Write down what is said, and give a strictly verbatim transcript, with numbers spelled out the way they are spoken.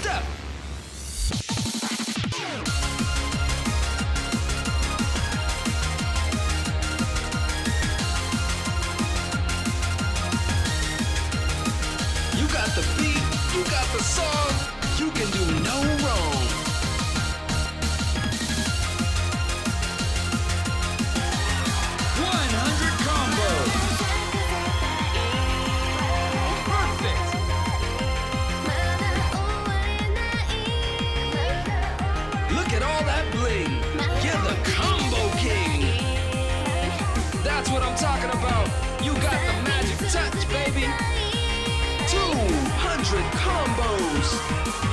step. You got the beat, you got the song, you can do no wrong. That's what I'm talking about. You got the magic touch, baby. two hundred combos.